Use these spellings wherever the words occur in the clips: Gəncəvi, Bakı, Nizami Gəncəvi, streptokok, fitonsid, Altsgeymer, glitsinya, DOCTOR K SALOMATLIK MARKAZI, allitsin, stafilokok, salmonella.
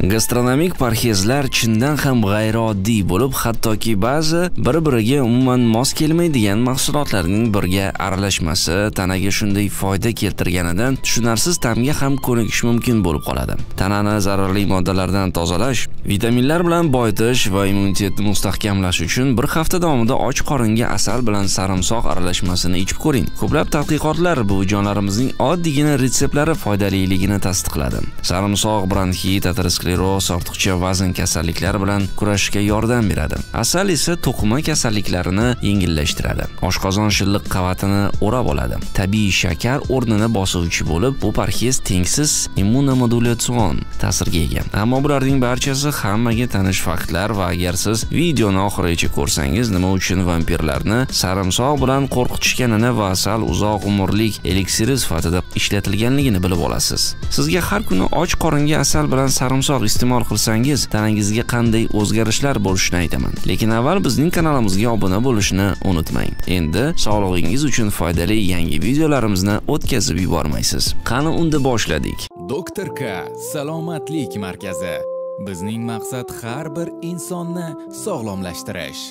Gastronomik parhezlar chindan ham g'ayrioddiy bo'lib, hattoki ba'zi bir-biriga umuman mos kelmaydigan mahsulotlarning birga aralashmasi tanaga shunday foyda keltirganidan tushunarsiz ta'mga ham ko'nikish mumkin bo'lib qoladi. Tanani zararli moddalardan tozalash, vitaminlar bilan boyitish va immunitetni mustahkamlash uchun bir hafta davomida och qoringa asal bilan sarimsoq aralashmasini ichib ko'ring. Ko'plab tadqiqotlar bu jonlarimizning oddiygina retseptlari foydaliligini tasdiqladi. Sarimsoq bronxit, skleroz, ortiqcha vazn kasalliklari bilan kurashishga yordam beradi. Asal esa to'qima kasalliklarini yengillashtiradi. Oshqozon shilliq qavatini o'rab oladi. Tabiiy shakar o'rnini bosuvchi bo'lib, bu parhez tengsiz immunomodulyatsiyon ta'sirga ega. Ammo bularning barchasi hammaga tanish faktlar va agar siz videoni oxirigacha ko'rsangiz, nima uchun vampirlarni sarimsoq bilan qo'rqitishganini va asal uzoq umrlik eliksiri sifatida ishlatilganligini bilib olasiz. Sizga har kuni och qoringa asal bilan sarimsoq iste'mol qilsangiz, tanangizga qanday o'zgarishlar bo'lishini aytaman. Lekin avval bizning kanalimizga obuna bo'lishni unutmang. Endi sog'lig'ingiz uchun foydali yangi videolarimizni o'tkazib yubormaysiz. Qani unda boshladik. Doktor K Salomatlik Markazi. Bizning maqsad har bir insonni sog'lomlashtirish.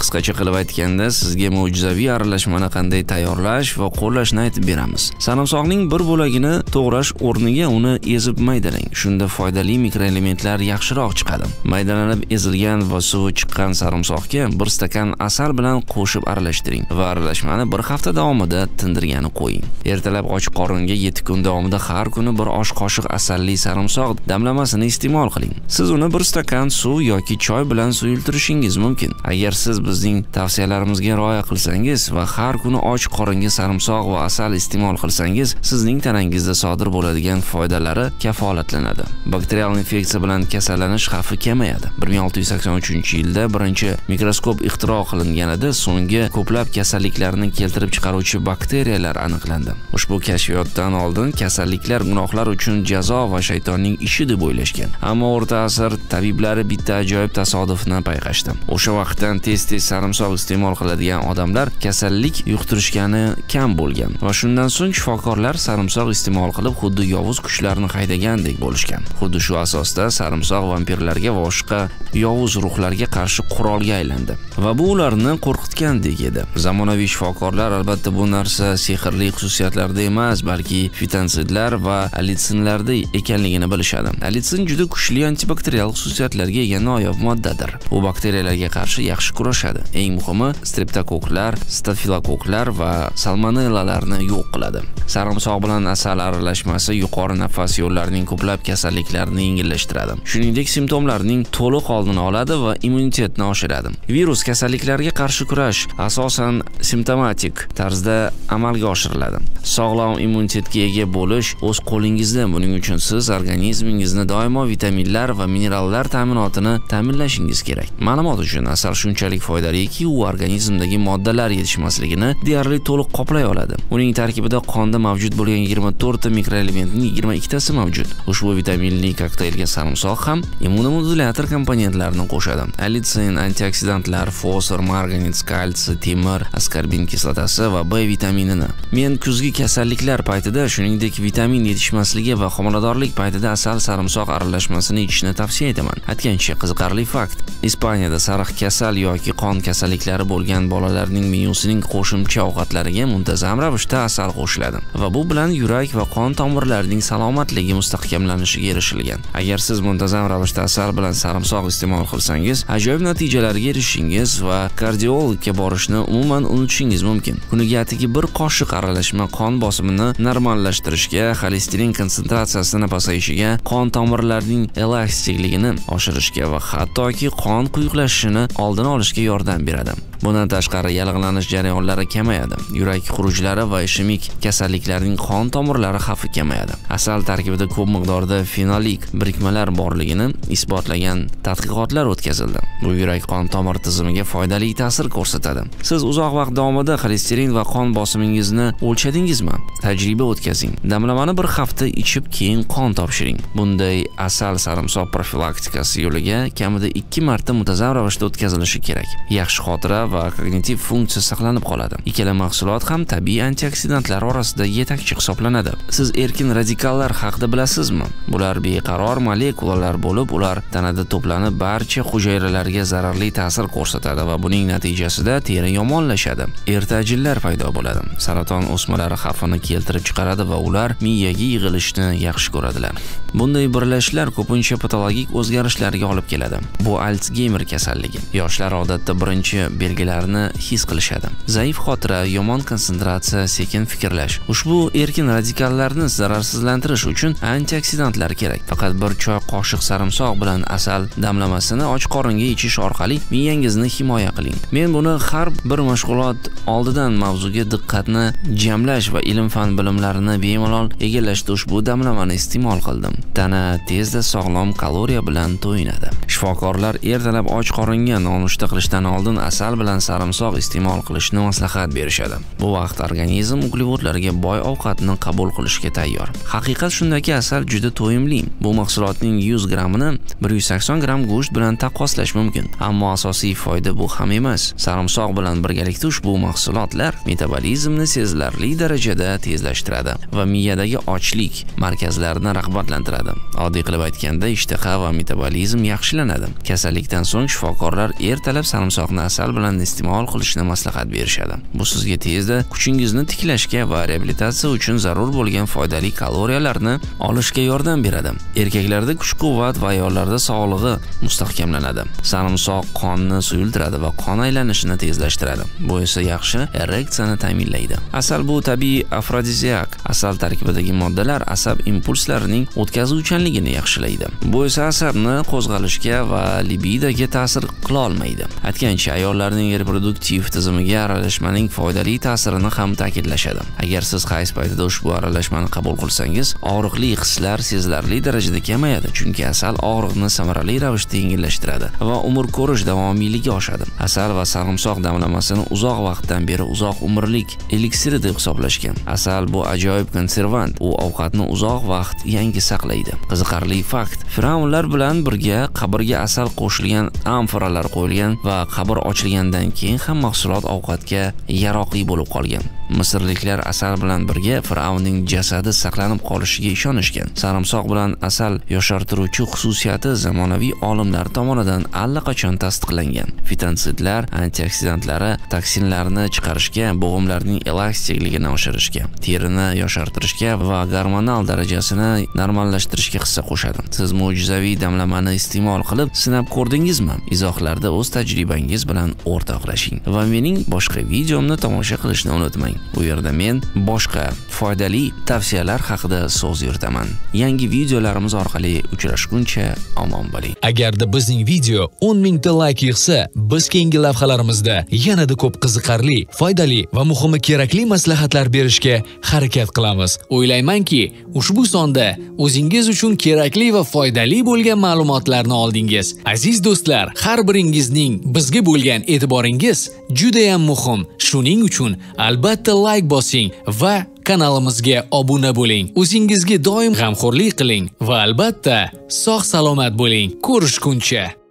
Qisqacha qilib aytganda, sizga mo'jizaviy aralashmani qanday tayyorlash va qo'llashni aytib beramiz. Sarimsoqning bir bo'lagini to'g'rash o'rniga uni ezib maydalang. Shunda foydali mikroelementlar yaxshiroq chiqadi. Maydalanib ezilgan va suvi chiqqan sarimsoqga 1 stakan asal bilan qo'shib aralashtiring va aralashmani bir hafta davomida tindirgani qo'ying. Ertalab och qoringa 7 kun davomida har kuni bir osh qoshiq asalli sarimsoq damlamasini iste'mol qiling. Siz uni 1 stakan suv yoki choy bilan suyultirishingiz mumkin. Agar siz bizning tavsiyalarimizga rioya qilsangiz va har kuni och qoringa sarimsoq va asal iste'mol qilsangiz, sizning tanangizda sodir bo'ladigan foydalari kafolatlanadi. Bakterial infeksiya bilan kasallanish xavfi kamayadi. 1683-yilda birinchi mikroskop ixtiro qilinganida so'nggi ko'plab kasalliklarni keltirib chiqaruvchi bakteriyalar aniqlandi. Ushbu kashfiyotdan oldin kasalliklar gunohlar uchun jazo va shaytonning ishi deb o'ylashgan. Ammo o'rta asr tabiblari bitta ajoyib tasodifni payqashdi. O'sha vaqtdan tez sarimsoq iste'mol qiladigan odamlar kasallik yuqtirishgani kam bo'lgan va shundan so'ng shifokorlar sarimsoq iste'mol qilib xuddi yovuz kuchlarni haydagandek bo'lishgan. Xuddi shu asosda sarimsoq vampirlarga va boshqa yovuz ruhlarga qarshi qurolga aylandi va bu ularni qo'rqitgandek edi. Zamonaviy shifokorlar albatta bu narsa sehrli xususiyatlarda emas, balki fitonsidlar va allitsinlarda ekanligini bilishadi. Allitsin juda kuchli antibakterial xususiyatlarga ega noyob moddadir. U bakteriyalarga qarshi yaxshi kurashadi. Eng muhimi streptokoklar, stafilokoklar va salmonellalarni yo'q qiladi. Sarimsoq bilan asal aralashmasi yuqori nafas yo'llarining ko'plab kasalliklarini yengillashtiradi. Shuningdek, simptomlarning to'liq oldini oladi va immunitetni oshiradi. Virus kasalliklariga qarshi kurash asosan simptomatik tarzda amalga oshiriladi. Sog'lom immunitetga ega bo'lish o'z qo'lingizda. Buning uchun siz organizmingizni doimo vitaminlar va minerallar ta'minotini ta'minlashingiz kerak. Ma'lumot uchun, asal shunchalik foydaliki, u organizmdagi moddalar yetishmasligini deyarli to'liq qoplay oladi. Uning tarkibida qonda mavjud bo'lgan 24 ta mikroelementning 22 tasi mavjud. Ushbu vitaminli kokteylga sarimsoq ham immunomodulyator komponentlarini qo'shadi. Allitsin, antioksidantlar, fosfor, manganiz, kalsiy, temir, askorbin kislotasi va B vitaminini. Men kuzgi kasalliklar paytida, shuningdek vitamin yetishmasligi va homiladorlik paytida asal sarimsoq aralashmasini ichishni tavsiya etaman. Aytgancha qiziqarli fakt, Ispaniyada sariq kasal yoki qon kasalliklari bo'lgan bolalarning menyusining qo'shimcha ovqatlariga muntazam ravishda asal qo'shiladi va bu bilan yurak va qon tomirlarining salomatligi mustahkamlanishiga erishilgan. Agar siz muntazam ravishda asal bilan sarimsoq iste'mol qilsangiz, ajoyib natijalarga erishishingiz va kardiologga borishni umuman unutishingiz mumkin. Kuniga atigi 1 qoshiq aralashma qon bosimini normallashtirishga, xolesterin konsentratsiyasini pasayishiga, qon tomirlarining elastikligini oshirishga va hattoki qon quyuqlashishini oldini olishga yordam beradi. Bundan tashqari, yallig'lanish jarayonlari kamayadi, yurak xurujlari va ishemik kasalliklarning qon tomirlari xavfi kamayadi. Asal tarkibida ko'p miqdorda fenolik birikmalar borligini isbotlagan tadqiqotlar o'tkazildi. Bu yurak qon tomir tizimiga foydali ta'sir ko'rsatadi. Siz uzoq vaqt davomida xolesterin va qon bosimingizni o'lchadingizmi? Tajriba o'tkazing. Damlamani 1 hafta ichib, keyin qon topshiring. Bunday asal sarimsoq profilaktikasi yo'liga kamida 2 marta muntazam ravishda o'tkazilishi kerak. Yaxshi xotira va kognitiv funksiya saqlanib qoladi. Ikkala mahsulot ham tabiiy antioksidantlar orasida yetakchi hisoblanadi. Siz erkin radikallar haqida bilasizmi? Bular beqaror molekulalar bo'lib, ular tanada to'planib, barcha hujayralarga zararli ta'sir ko'rsatadi va buning natijasida teri yomonlashadi. Ertajillar paydo bo'ladi. Saraton o'smalari xavfini keltirib chiqaradi va ular miyaga yig'ilishni yaxshi ko'radilar. Bunday birlashishlar ko'pincha patologik o'zgarishlarga olib keladi. Bu Altsgeymer kasalligi. Yoshlar odatda birinchi belgilarni his qilishadi. Zaif xotira, yomon konsentratsiya, sekin fikrlash. Ushbu erkin radikallarni zararsizlantirish uchun antioksidantlar kerak. Faqat bir choy qoshiq sarimsoq bilan asal damlamasini och qoringa ichish orqali miyangizni himoya qiling. Men buni har bir mashg'ulot oldidan mavzuga diqqatni jamlash va ilm-fan bilimlarini bemalol egallashda ushbu damlamani iste'mol qildim. Tana tezda sog'lom kaloriya bilan to'yinadi. Shifokorlar ertalab och qoringa nonushta qilishdan oldin asal bilan sarimsoq iste'mol qilishni maslahat berishadi. Bu vaqt organizm uglevodlarga boy ovqatni qabul qilishga tayyor. Haqiqat shundaki, asal juda to'yimli. Bu mahsulotning 100 grammini 180 gramm go'sht bilan taqqoslash mumkin, ammo asosiy foyda bu ham emas. Sarimsoq bilan birgalikda ushbu mahsulotlar metabolizmni sezilarli darajada tezlashtiradi va miyadagi ochlik markazlarini rag'batlantiradi. Oddiy qilib aytganda, ishtaha va metabolizm yaxshilanadi. Kasallikdan so'ng shifokorlar ertalab sarimsoqni asal bilan iste'mol qilishni maslahat berishadi. Bu sizga tezda kuchingizni tiklashga va reabilitatsiya uchun zarur bo'lgan foydali kaloriyalarni olishga yordam beradi. Erkaklarda kuch-quvvat va ayollarda sog'lig'i mustahkamlanadi. Sarimsoq qonni suyultiradi va qon aylanishini tezlashtiradi. Bu esa yaxshi ereksiyani ta'minlaydi. Asal bu tabiiy afrodiziak. Asal tarkibidagi moddalar asab impulslarining o'tkazuvchanligini yaxshilaydi. Bu esa asabni qo'zg'alishga va libidoga ta'sir qila olmaydi. Aytgancha, ayollarning reproduktiv tizimiga aralashmaning foydali ta'sirini ham ta'kidlashadi. Agar siz qaysi paytida ushbu aralashmani qabul qilsangiz, og'riqli hislar sezilarli darajada kamayadi, chunki asal og'riqni samarali ravishda yengillashtiradi va umr ko'rish davomiyligi oshadi. Asal va sarimsoq damlamasini uzoq vaqtdan beri uzoq umrlik eliksiri deb hisoblashgan. Asal bu ajoyib konservant, u ovqatni uzoq vaqt yangi saqlaydi. Qiziqarli fakt: Firavnlar bilan birga qabrga asal qo'shilgan amforalar qo'yilgan va qabr ochilgandan keyin ham mahsulot ovqatga yaroqli bo'lib qolgan. Misrliklar asal bilan birga Firavnning jasadi saqlanib qolishiga ishonishgan. Sarimsoq bilan asal yoshartiruvchi xususiyati zamonaviy olimlar tomonidan allaqachon tasdiqlangan. Fitotsidlar, antioksidantlari toksinlarni chiqarishga, bo'g'imlarning elastikligini oshirishga, terini yoshartirishga va gormonal darajasini normallashtirishga hissa qo'shadi. Siz mo'jizaviy damlamani iste'mol qilib sinab ko'rdingizmi? Izohlarda o'z tajribangiz bilan o'rtoqlashing va mening boshqa videomni tomosha qilishni unutmang. U yerda men boshqa foydali tavsiyalar haqida so'z yuritaman. Yangi videolarimiz orqali uchrashguncha omon bo'ling. Agarda bizning video 10 000 ta layk yig'sa, biz keyingi lavhalarimizda yanada ko'p qiziqarli, foydali va muhimi kerakli maslahatlar berishga harakat qilamiz. O'ylaymanki, ushbu sonda o'zingiz uchun kerakli va foydali bo'lgan ma'lumotlarni oldingiz. Aziz do'stlar, har biringizning bizga bo'lgan e'tiboringiz juda ham muhim. Shuning uchun albatta layk bosing va kanalimizga obuna bo'ling. O'zingizga doim g'amxo'rlik qiling va albatta sog'-salomat bo'ling. Ko'rishguncha.